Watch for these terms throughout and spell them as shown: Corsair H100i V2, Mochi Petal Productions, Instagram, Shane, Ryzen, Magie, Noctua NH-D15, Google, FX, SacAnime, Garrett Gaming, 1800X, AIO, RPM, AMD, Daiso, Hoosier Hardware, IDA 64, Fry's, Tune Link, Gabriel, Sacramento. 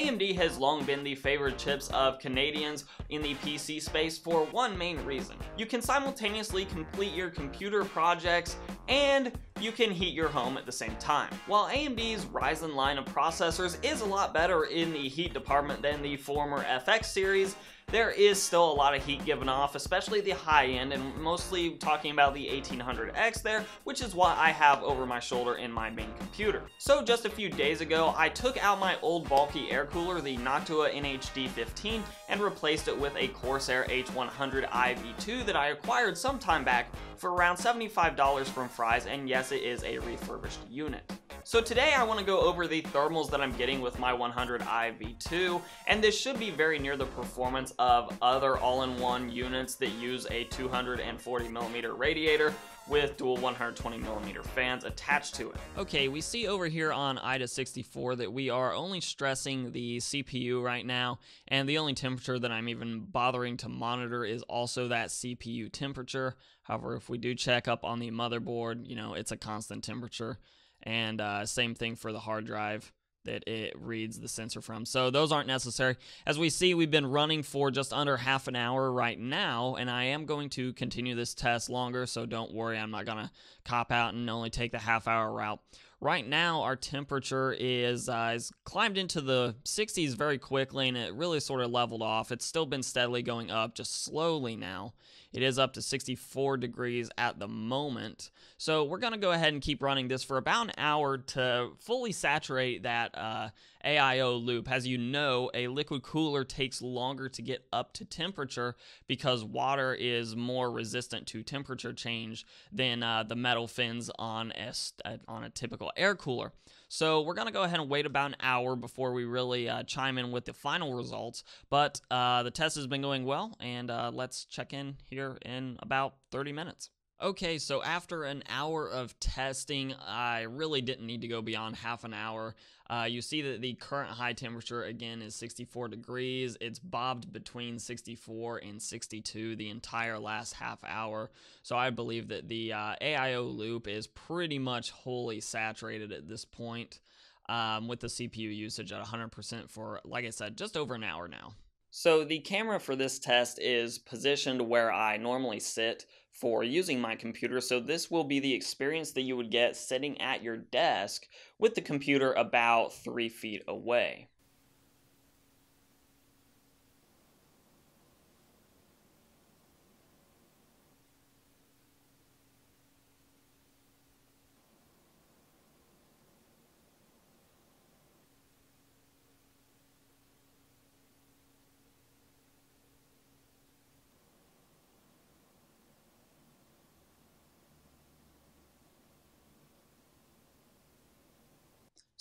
AMD has long been the favorite chips of Canadians in the PC space for one main reason. You can simultaneously complete your computer projects and you can heat your home at the same time. While AMD's Ryzen line of processors is a lot better in the heat department than the former FX series, there is still a lot of heat given off, especially the high end, and mostly talking about the 1800X there, which is what I have over my shoulder in my main computer. So just a few days ago, I took out my old bulky air cooler, the Noctua NH-D15, and replaced it with a Corsair H100i V2 that I acquired some time back for around $75 from Fry's, and yes, it is a refurbished unit. So today I want to go over the thermals that I'm getting with my 100i V2, and this should be very near the performance of other all-in-one units that use a 240mm radiator with dual 120mm fans attached to it. Okay, we see over here on IDA 64 that we are only stressing the CPU right now, and the only temperature that I'm even bothering to monitor is also that CPU temperature. However, if we do check up on the motherboard, you know, it's a constant temperature. And same thing for the hard drive that it reads the sensor from. So those aren't necessary. As we see, we've been running for just under half an hour right now, and I am going to continue this test longer, so don't worry, I'm not gonna cop out and only take the half hour route. Right now, our temperature is climbed into the 60s very quickly, and it really sort of leveled off. It's still been steadily going up, just slowly now. It is up to 64 degrees at the moment. So we're going to go ahead and keep running this for about an hour to fully saturate that AIO loop. As you know, a liquid cooler takes longer to get up to temperature because water is more resistant to temperature change than the metal fins on a typical air cooler. So we're going to go ahead and wait about an hour before we really chime in with the final results, but the test has been going well, and let's check in here in about 30 minutes. Okay, so after an hour of testing, I really didn't need to go beyond half an hour. You see that the current high temperature, again, is 64 degrees. It's bobbed between 64 and 62 the entire last half hour. So I believe that the AIO loop is pretty much wholly saturated at this point, with the CPU usage at 100% for, like I said, just over an hour now. So the camera for this test is positioned where I normally sit for using my computer, so this will be the experience that you would get sitting at your desk with the computer about 3 feet away.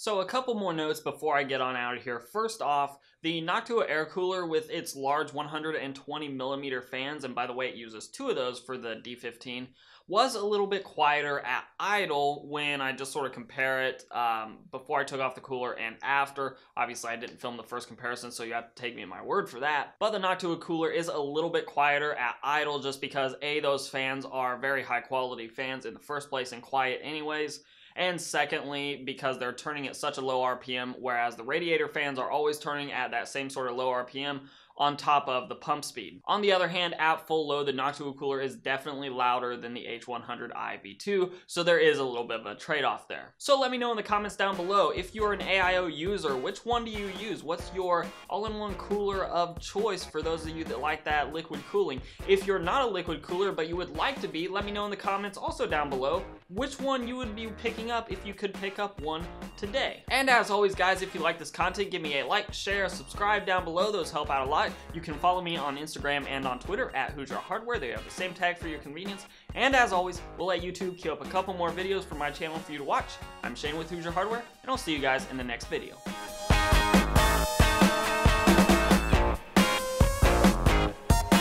So a couple more notes before I get on out of here. First off, the Noctua air cooler with its large 120mm fans, and by the way it uses two of those for the D15, was a little bit quieter at idle when I just sort of compare it before I took off the cooler and after. Obviously I didn't film the first comparison, so you have to take me at my word for that. But the Noctua cooler is a little bit quieter at idle just because A, those fans are very high quality fans in the first place and quiet anyways. And secondly, because they're turning at such a low RPM, whereas the radiator fans are always turning at that same sort of low RPM on top of the pump speed. On the other hand, at full load, the Noctua cooler is definitely louder than the H100i V2, so there is a little bit of a trade-off there. So let me know in the comments down below, if you're an AIO user, which one do you use? What's your all-in-one cooler of choice for those of you that like that liquid cooling? If you're not a liquid cooler, but you would like to be, let me know in the comments also down below which one you would be picking up if you could pick up one today. And as always, guys, if you like this content, give me a like, share, subscribe down below. Those help out a lot. You can follow me on Instagram and on Twitter at Hoosier Hardware. They have the same tag for your convenience. And as always, we'll let YouTube queue up a couple more videos from my channel for you to watch. I'm Shane with Hoosier Hardware, and I'll see you guys in the next video.